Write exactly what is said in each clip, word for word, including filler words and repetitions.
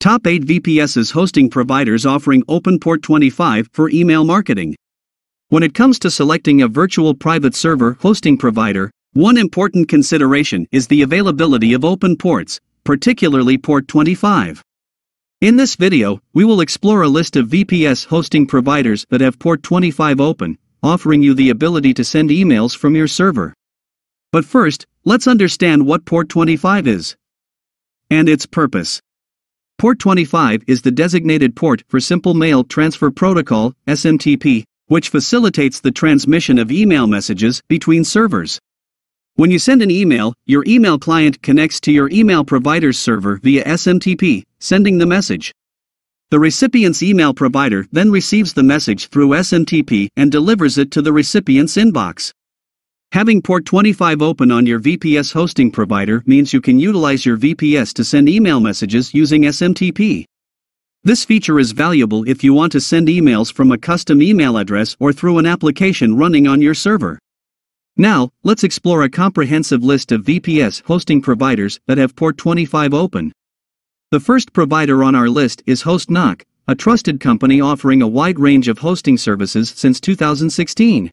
Top eight V P S's hosting providers offering open port twenty-five for email marketing. When it comes to selecting a virtual private server hosting provider, one important consideration is the availability of open ports, particularly port twenty-five. In this video, we will explore a list of V P S hosting providers that have port twenty-five open, offering you the ability to send emails from your server. But first, let's understand what port twenty-five is and its purpose. Port twenty-five is the designated port for Simple Mail Transfer Protocol, S M T P, which facilitates the transmission of email messages between servers. When you send an email, your email client connects to your email provider's server via S M T P, sending the message. The recipient's email provider then receives the message through S M T P and delivers it to the recipient's inbox. Having port twenty-five open on your V P S hosting provider means you can utilize your V P S to send email messages using S M T P. This feature is valuable if you want to send emails from a custom email address or through an application running on your server. Now, let's explore a comprehensive list of V P S hosting providers that have port twenty-five open. The first provider on our list is HostNoc, a trusted company offering a wide range of hosting services since two thousand sixteen.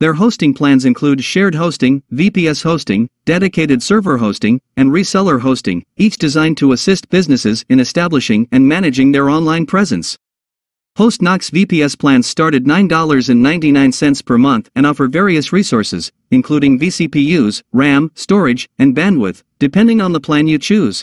Their hosting plans include shared hosting, V P S hosting, dedicated server hosting, and reseller hosting, each designed to assist businesses in establishing and managing their online presence. HostNoc's V P S plans start at nine ninety-nine per month and offer various resources, including vCPUs, RAM, storage, and bandwidth, depending on the plan you choose.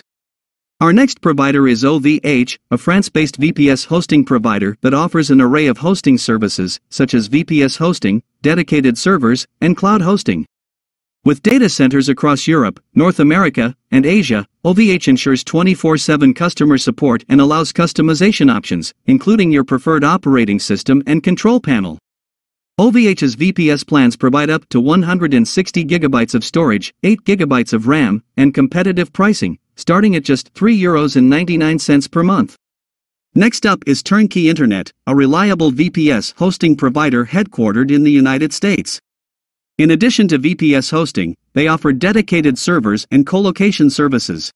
Our next provider is O V H, a France-based V P S hosting provider that offers an array of hosting services, such as V P S hosting, dedicated servers, and cloud hosting. With data centers across Europe, North America, and Asia, O V H ensures twenty-four seven customer support and allows customization options, including your preferred operating system and control panel. O V H's V P S plans provide up to one hundred sixty gigabytes of storage, eight gigabytes of RAM, and competitive pricing, starting at just three euros and ninety-nine cents per month. Next up is Turnkey Internet, a reliable V P S hosting provider headquartered in the United States. In addition to V P S hosting, they offer dedicated servers and colocation services.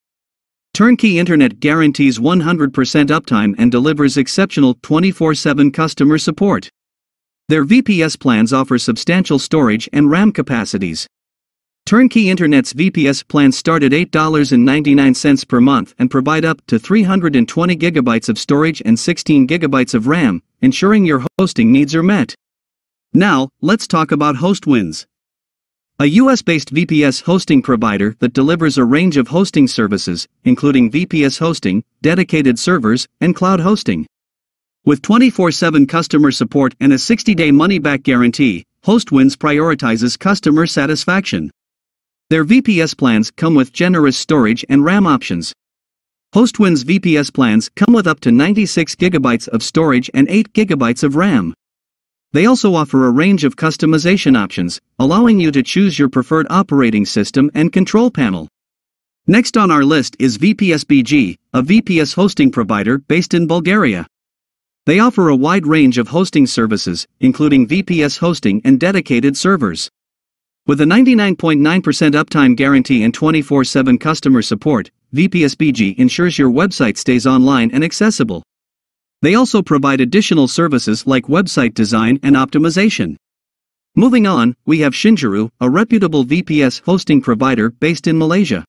Turnkey Internet guarantees one hundred percent uptime and delivers exceptional twenty-four seven customer support. Their V P S plans offer substantial storage and RAM capacities. Turnkey Internet's V P S plans start at eight ninety-nine per month and provide up to three hundred twenty gigabytes of storage and sixteen gigabytes of RAM, ensuring your hosting needs are met. Now, let's talk about Hostwinds, a U S-based V P S hosting provider that delivers a range of hosting services, including V P S hosting, dedicated servers, and cloud hosting. With twenty-four seven customer support and a sixty day money-back guarantee, Hostwinds prioritizes customer satisfaction. Their V P S plans come with generous storage and RAM options. Hostwinds V P S plans come with up to ninety-six gigabytes of storage and eight gigabytes of RAM. They also offer a range of customization options, allowing you to choose your preferred operating system and control panel. Next on our list is V P S B G, a V P S hosting provider based in Bulgaria. They offer a wide range of hosting services, including V P S hosting and dedicated servers. With a ninety-nine point nine percent uptime guarantee and twenty-four seven customer support, V P S B G ensures your website stays online and accessible. They also provide additional services like website design and optimization. Moving on, we have Shinjiru, a reputable V P S hosting provider based in Malaysia.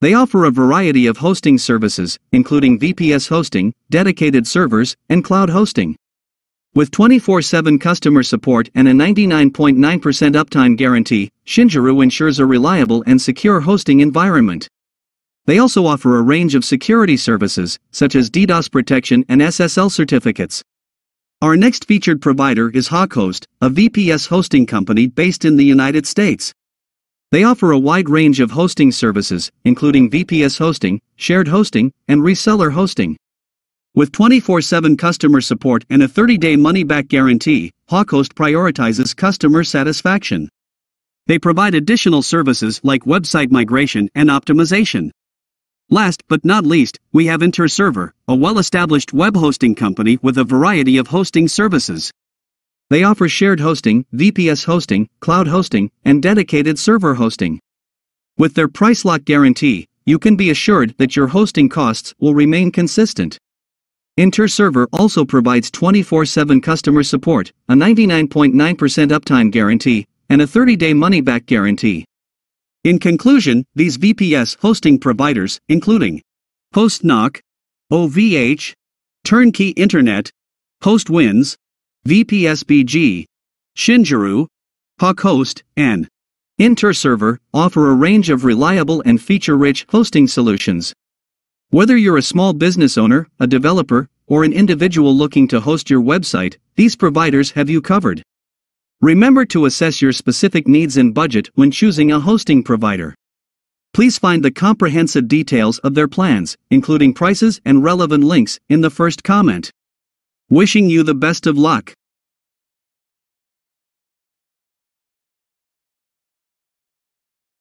They offer a variety of hosting services, including V P S hosting, dedicated servers, and cloud hosting. With twenty-four seven customer support and a ninety-nine point nine percent uptime guarantee, Shinjiru ensures a reliable and secure hosting environment. They also offer a range of security services, such as DDoS protection and S S L certificates. Our next featured provider is HawkHost, a V P S hosting company based in the United States. They offer a wide range of hosting services, including V P S hosting, shared hosting, and reseller hosting. With twenty-four seven customer support and a thirty day money-back guarantee, HawkHost prioritizes customer satisfaction. They provide additional services like website migration and optimization. Last but not least, we have InterServer, a well-established web hosting company with a variety of hosting services. They offer shared hosting, V P S hosting, cloud hosting, and dedicated server hosting. With their price lock guarantee, you can be assured that your hosting costs will remain consistent. InterServer also provides twenty-four seven customer support, a ninety-nine point nine percent uptime guarantee, and a thirty day money-back guarantee. In conclusion, these V P S hosting providers, including HostNoc, O V H, Turnkey Internet, Hostwinds, V P S B G, Shinjiru, HawkHost, and InterServer, offer a range of reliable and feature-rich hosting solutions. Whether you're a small business owner, a developer, or an individual looking to host your website, these providers have you covered. Remember to assess your specific needs and budget when choosing a hosting provider. Please find the comprehensive details of their plans, including prices and relevant links, in the first comment. Wishing you the best of luck.